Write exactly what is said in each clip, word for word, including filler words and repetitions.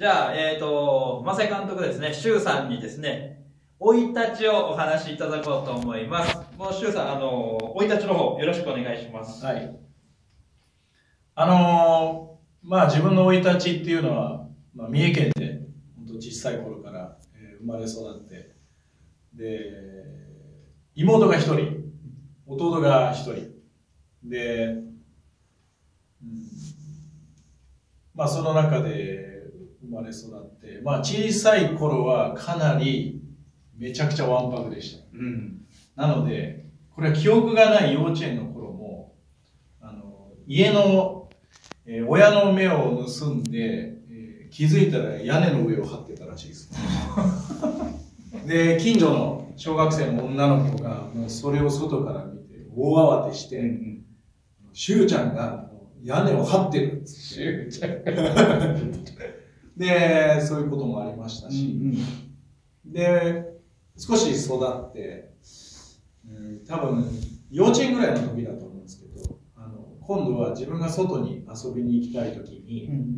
じゃあ、えっと、正井監督ですね、周さんにですね、生い立ちをお話しいただこうと思います。もう周さん、あの、生い立ちの方、よろしくお願いします。はい。あのー、まあ、自分の生い立ちっていうのは、まあ、三重県で、本当小さい頃から、えー、生まれ育って、で、妹が一人、弟が一人、で、うん、まあ、その中で生まれ育って、まあ、小さい頃はかなりめちゃくちゃわんぱくでした。うん、なので、これは記憶がない幼稚園の頃も、あの家の、えー、親の目を盗んで、えー、気づいたら屋根の上を張ってたらしいです。で、近所の小学生の女の子がもうそれを外から見て大慌てして、うん、しゅうちゃんが屋根を張ってるっつってで、そういうこともありましたし、うんうん、で少し育って、うん、多分幼稚園ぐらいの時だと思うんですけど、あの今度は自分が外に遊びに行きたい時に、うん、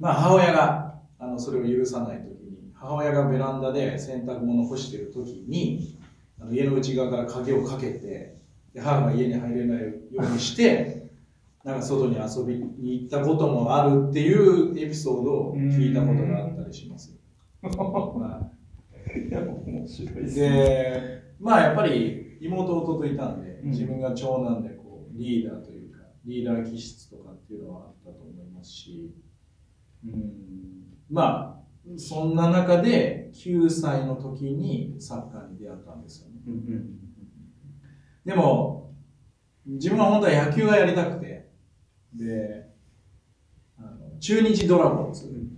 まあ母親があのそれを許さない時に、母親がベランダで洗濯物を干してる時にあの家の内側から鍵をかけて、で母が家に入れないようにしてなんか外に遊びに行ったこともあるっていうエピソードを聞いたことがあったりします。で、まあやっぱり妹弟いたんで、自分が長男でこうリーダーというか、リーダー気質とかっていうのはあったと思いますし、うん、まあそんな中できゅうさいの時にサッカーに出会ったんですよね。でも自分は本当は野球がやりたくて、で、あの中日ドラゴンズ、うんうん、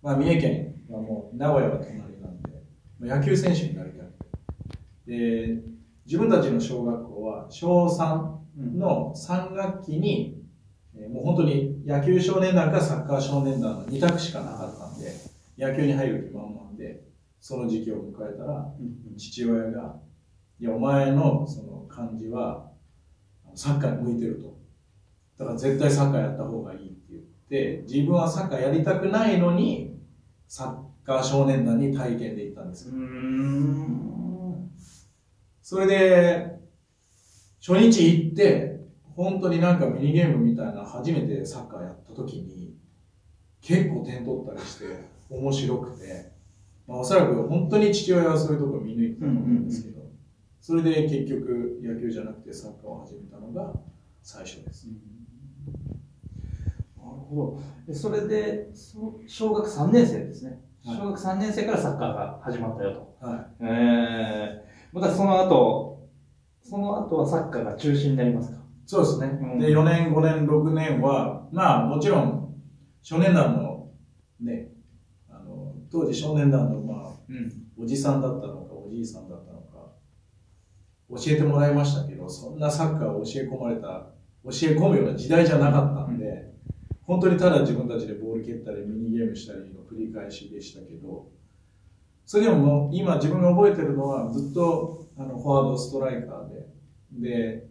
まあ、三重県はもう名古屋は隣なんで、野球選手になりたくて、で自分たちの小学校はしょうさんのさんがっきに、うん、えー、もう本当に野球少年団かサッカー少年団のにたくしかなかったんで、野球に入る気満々でその時期を迎えたら、うん、父親が「いやお前のその感じはサッカーに向いてると。だから絶対サッカーやった方がいいって言って、自分はサッカーやりたくないのに、サッカー少年団に体験で行ったんですよ。それで、初日行って、本当になんかミニゲームみたいな、初めてサッカーやった時に、結構点取ったりして、面白くて、まあ、おそらく本当に父親はそういうところ見抜いてたと思うんですけど、それで結局野球じゃなくてサッカーを始めたのが最初です。うん、なるほど。それで小学さんねん生ですね、はい、小学さんねん生からサッカーが始まったよと、はい、えー、またその後その後はサッカーが中心になりますか？そうですね、うん、でよねんごねんろくねんはまあもちろん少年団のね、あの当時少年団のまあ、うん、おじさんだったのかおじいさんだったのか教えてもらいましたけど、そんなサッカーを教え込まれた、教え込むような時代じゃなかったんで、うん、本当にただ自分たちでボール蹴ったり、ミニゲームしたりの繰り返しでしたけど、それでももう今自分が覚えてるのは、ずっとあのフォワード、ストライカーで、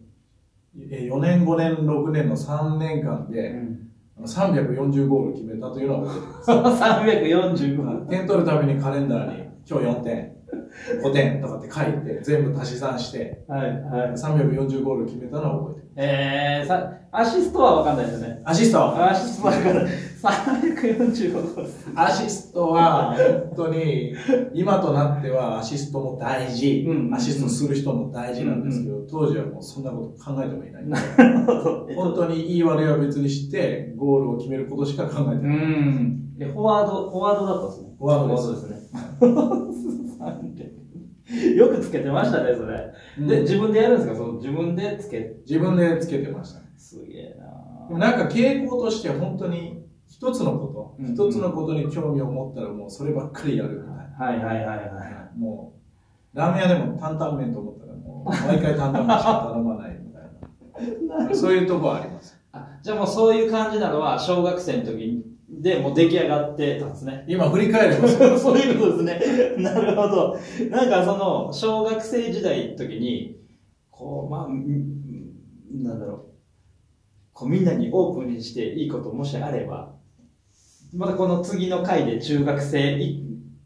で、よねん、ごねん、ろくねんのさんねんかんで、うん、さんびゃくよんじゅうゴール決めたというのは覚えてます。さんびゃくよんじゅう 点取るためにカレンダーに、今日よんてん。ごてんとかって書いて全部足し算して、はいはい、さんびゃくよんじゅうゴール決めたのは覚えてる。ええー、さアシストは分かんないですよね。アシストはアシストは分かんない。さんびゃくよんじゅうゴールアシストは本当に今となってはアシストも大事、うん、アシストする人も大事なんですけど、うん、当時はもうそんなこと考えてもいない。本当にいい悪いは別にしてゴールを決めることしか考えてない。うん、でフォワードフォワードだったんですね。フォワードですね。よくつけてましたね、それ。うん、で、自分でやるんですか？その自分でつけ自分でつけてましたね。すげえなぁ。なんか傾向として本当に一つのこと、うんうん、一つのことに興味を持ったらもうそればっかりやるみたいな。はいはいはいはい。もう、ラーメン屋でも担々麺と思ったらもう、毎回担々麺しか頼まないみたいな。そういうとこはあります。あ、じゃあもうそういう感じなのは小学生の時にで、もう出来上がってたんですね。今振り返ればそういうことですね。なるほど。なんかその、小学生時代の時に、こう、まあ、なんだろう、こうみんなにオープンにしていいこともしあれば、またこの次の回で中学生へ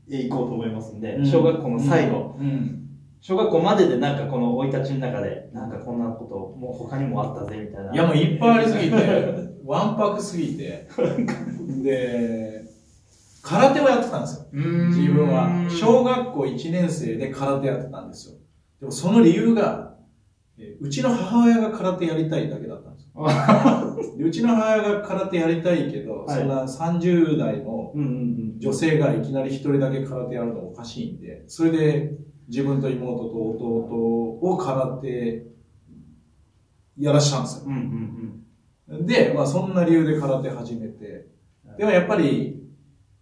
行こうと思いますんで、うん、小学校の最後、うんうん、小学校まででなんかこの生い立ちの中で、なんかこんなこと、もう他にもあったぜみたいな。いやもういっぱいありすぎて、わんぱくすぎて、で、空手をやってたんですよ。自分は。小学校いちねん生で空手やってたんですよ。でもその理由が、うちの母親が空手やりたいだけだったんですよ。でうちの母親が空手やりたいけど、はい、そんなさんじゅう代の女性がいきなり一人だけ空手やるのおかしいんで、それで自分と妹と弟を空手やらしたんですよ。うんうんうん、で、まあそんな理由で空手始めて、でもやっぱり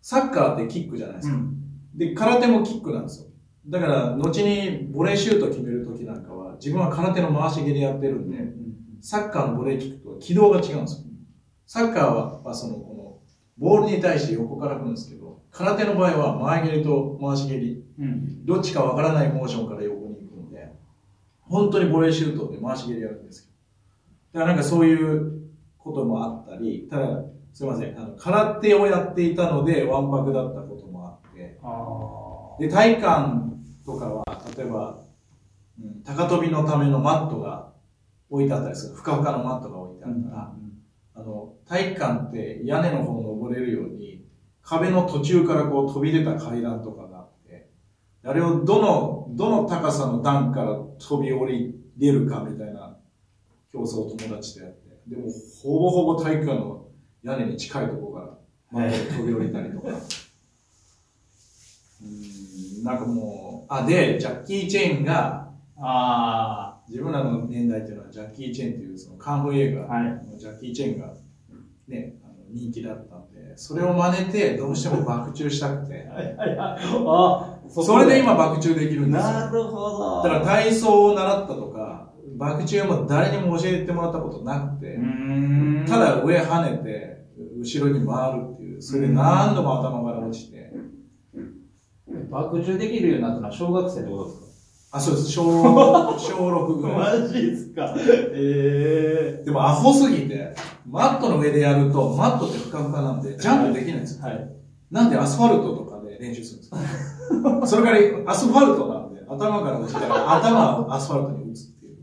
サッカーってキックじゃないですか。うん、で、空手もキックなんですよ。だから、後にボレーシュート決めるときなんかは、自分は空手の回し蹴りやってるんで、サッカーのボレーキックとは軌道が違うんですよ。サッカーは、その、この、ボールに対して横から踏むんですけど、空手の場合は前蹴りと回し蹴り、うん、どっちかわからないモーションから横に行くので、本当にボレーシュートで回し蹴りやるんですけど。だからなんかそういうこともあったり、ただ、すいません、あの空手をやっていたので、わんぱくだったこともあって、あで、体幹とかは、例えば、うん、高跳びのためのマットが置いてあったりする。ふかふかのマットが置いてあるから、うん、あの、体幹って屋根の方を登れるように、壁の途中からこう飛び出た階段とかがあって、あれをどの、どの高さの段から飛び降り出るかみたいな競争を友達とやって、でも、ほぼほぼ体育館の屋根に近いところから、まあ、飛び降りたりとか。うん、なんかもう、あ、で、ジャッキー・チェーンが、あ自分らの年代っていうのは、ジャッキー・チェーンっていうその韓国映画のジャッキー・チェーンが、ね、はい、あの人気だったんで、それを真似て、どうしても爆注したくて。それで今爆注できるんですよ。なるほど。だから体操を習ったとか、爆注も誰にも教えてもらったことなくて、うんただ上跳ねて、後ろに回るっていう、それで何度も頭から落ちて。爆中できるようになったのは小学生ってことですか？あ、そうです。小、小ろくぐらい。マジですか？ええー。でもアホすぎて、マットの上でやると、マットってふかふかなんで、ジャンプできないんですよ。はい。はい、なんでアスファルトとかで練習するんですか？それからアスファルトなんで、頭から落ちたら、頭をアスファルトに打つってい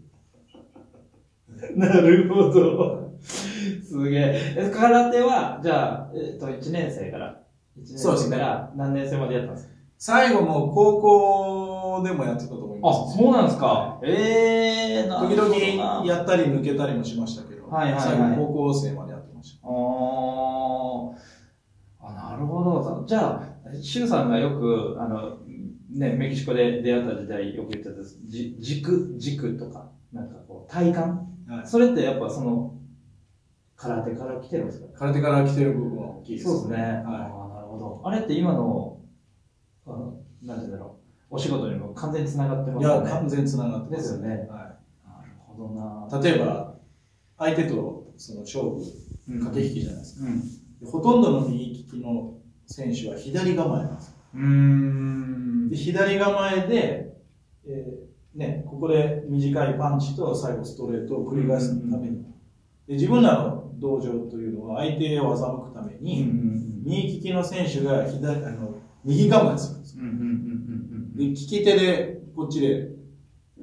う。なるほど。すげえ。空手は、じゃあ、えっと、いちねん生から、いちねん生から何年生までやったんですか？最後も高校でもやってたと思います。あ、そうなんですか。ええ、なるほど。時々やったり抜けたりもしましたけど、はいはいはい、最後高校生までやってました。ああ、なるほど。じゃあ、シュウさんがよく、あの、ね、メキシコで出会った時代よく言ってたじ、軸、軸とか、なんかこう、体幹、はい、それってやっぱその、空手から来てるんですか？空手から来てる部分は大きいですね。そうですね。はい。ああ、なるほど。あれって今の、あの、なんて言うんだろう、お仕事にも完全に繋がってますよね。いや、完全に繋がってます。ですよね。はい。なるほどな。例えば、相手とその勝負、駆け引きじゃないですか。うんうん、ほとんどの右利きの選手は左構えなんですよ。うーん。で、左構えで、えー、ね、ここで短いパンチと最後ストレートを繰り返すために、で自分らの道場というのは相手を欺くために、右利きの選手が左、あの、右構えするんですよ。で、利き手で、こっちで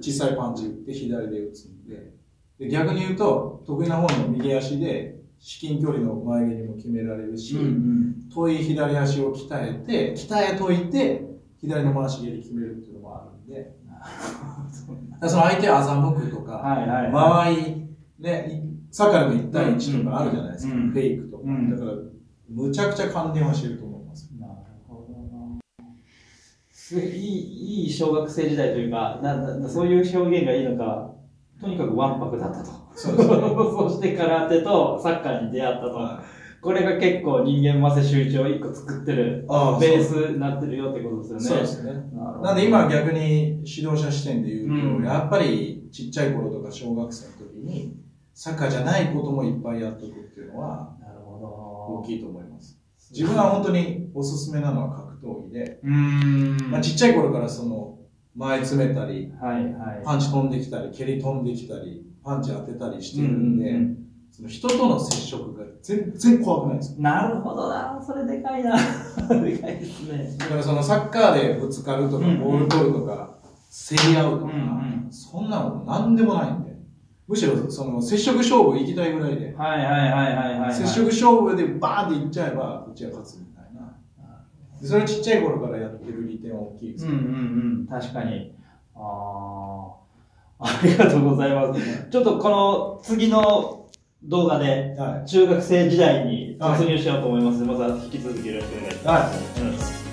小さいパンチ打って左で打つんで、で逆に言うと、得意な方の右足で至近距離の前蹴りも決められるし、うんうん、遠い左足を鍛えて、鍛えといて、左の回し蹴り決めるっていうのもあるんで、その相手を欺くとか、間合い、ね、サッカーでもいちたいいちとかあるじゃないですか。フェイクとか。だから、むちゃくちゃ関連はしてると思います。なるほどな。いい、いい小学生時代というか、なんだ、そういう表現がいいのか、とにかくわんぱくだったと。そうですね。そして空手とサッカーに出会ったと。これが結構人間ませ集中をいっこ作ってる、ベースになってるよってことですよね。そうですね。なんで今逆に指導者視点で言うと、やっぱりちっちゃい頃とか小学生の時に、サッカーじゃないこともいっぱいやっとくっていうのは、なるほど。大きいと思います。自分は本当におすすめなのは格闘技で、うーんまあ、ちっちゃい頃からその、前詰めたり、はいはい、パンチ飛んできたり、蹴り飛んできたり、パンチ当てたりしてるんで、その人との接触が全然怖くないです。なるほどな、それでかいな。でかいですね。だからそのサッカーでぶつかるとか、ボール取るとか、競り合うとか、うんうん、そんなのなんでもないんで。むしろその接触勝負行きたいぐらいで。はいはいはいはい、はい。接触勝負でバーンって行っちゃえば、うちは勝つみたいな。でそれちっちゃい頃からやってる利点は大きいですね。うんうんうん、確かに。ああ、ありがとうございます。ちょっとこの次の動画で中学生時代に突入しようと思います。はい、また引き続きよろしくお願いします。はい、